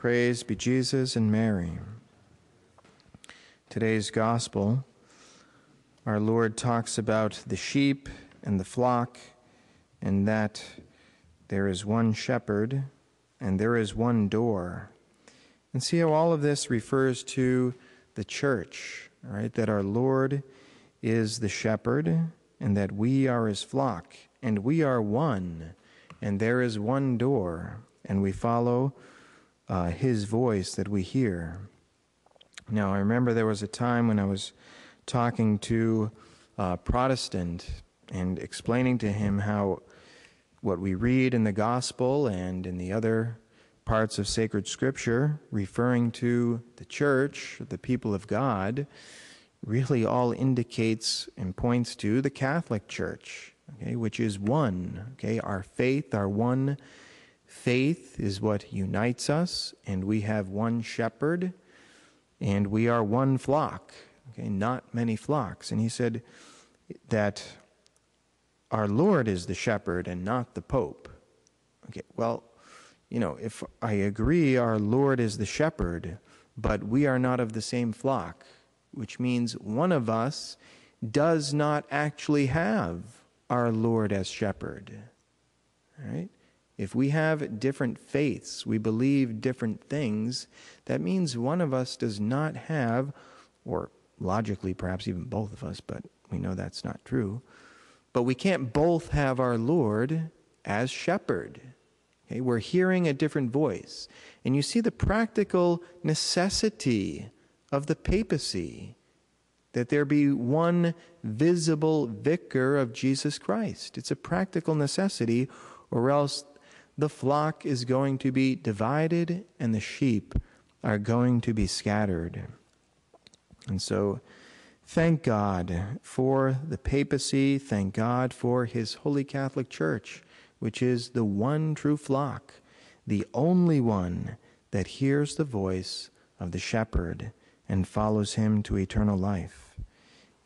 Praise be Jesus and Mary. Today's gospel, our Lord talks about the sheep and the flock, and that there is one shepherd and there is one door. And see how all of this refers to the church, right? That our Lord is the shepherd and that we are his flock and we are one and there is one door and we follow his voice that we hear. Now, I remember there was a time when I was talking to a Protestant and explaining to him how what we read in the Gospel and in the other parts of sacred Scripture, referring to the church, the people of God, really all indicates and points to the Catholic Church, okay, which is one. Okay, our faith, our one faith is what unites us, and we have one shepherd, and we are one flock, okay, not many flocks. And he said that our Lord is the shepherd and not the Pope. Okay, well, you know, if I agree our Lord is the shepherd, but we are not of the same flock, which means one of us does not actually have our Lord as shepherd, right? If we have different faiths, we believe different things, that means one of us does not have, or logically perhaps even both of us, but we know that's not true, but we can't both have our Lord as shepherd. Okay? We're hearing a different voice. And you see the practical necessity of the papacy, that there be one visible vicar of Jesus Christ. It's a practical necessity, or else the flock is going to be divided and the sheep are going to be scattered. And so, thank God for the papacy, thank God for His Holy Catholic Church, which is the one true flock, the only one that hears the voice of the shepherd and follows him to eternal life.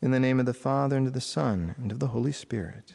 In the name of the Father, and of the Son, and of the Holy Spirit.